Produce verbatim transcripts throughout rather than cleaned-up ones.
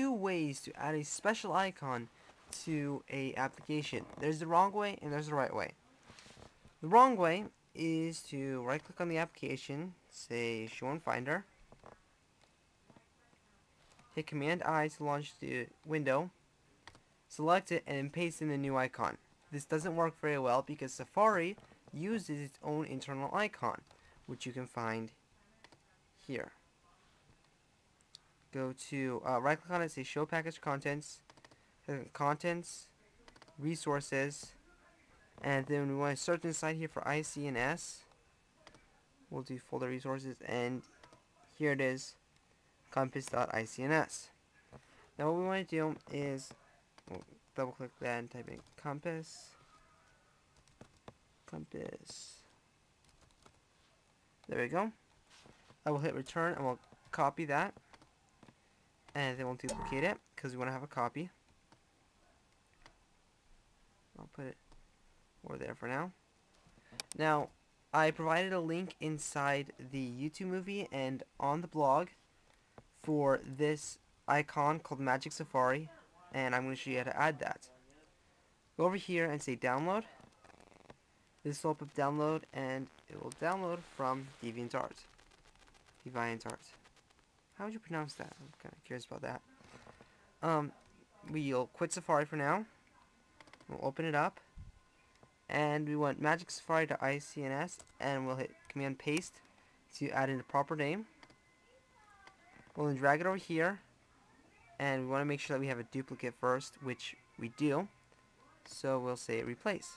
two ways to add a special icon to a application. There's the wrong way and there's the right way. The wrong way is to right click on the application, say show in Finder, hit command I to launch the window, select it, and then paste in the new icon. This doesn't work very well because Safari uses its own internal icon, which you can find here. Go to uh, right click on it, say show package contents, contents, resources, and then we want to search inside here for I C N S. We'll do folder resources, and here it is, compass dot I C N S. Now what we want to do is we'll double click that and type in compass, compass. There we go. I will hit return and we'll copy that, and then we'll duplicate it because we want to have a copy. I'll put it over there for now. Now, I provided a link inside the YouTube movie and on the blog for this icon called Magic Safari, and I'm going to show you how to add that. Go over here and say download. This will open up download, and it will download from DeviantArt. DeviantArt. How would you pronounce that? I'm kind of curious about that. Um, we'll quit Safari for now. We'll open it up, and we want Magic Safari to I C N S, and we'll hit command paste to add in the proper name. We'll then drag it over here, and we want to make sure that we have a duplicate first, which we do, so we'll say replace.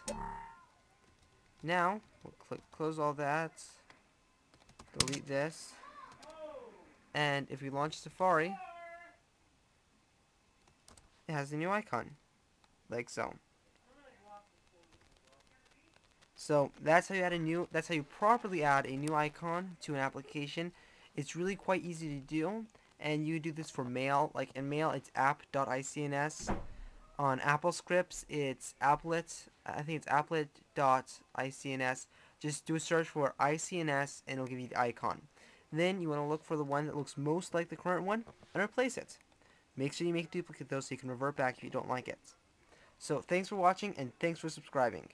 Now we'll click close all that, delete this, and if we launch Safari, it has a new icon like so. So that's how you add a new that's how you properly add a new icon to an application. It's really quite easy to do, and you do this for mail. Like in mail, it's app dot I C N S. On Apple scripts, it's applet. I think it's applet dot I C N S. Just do a search for I C N S and it'll give you the icon. Then you want to look for the one that looks most like the current one and replace it. Make sure you make a duplicate though so you can revert back if you don't like it. So thanks for watching, and thanks for subscribing.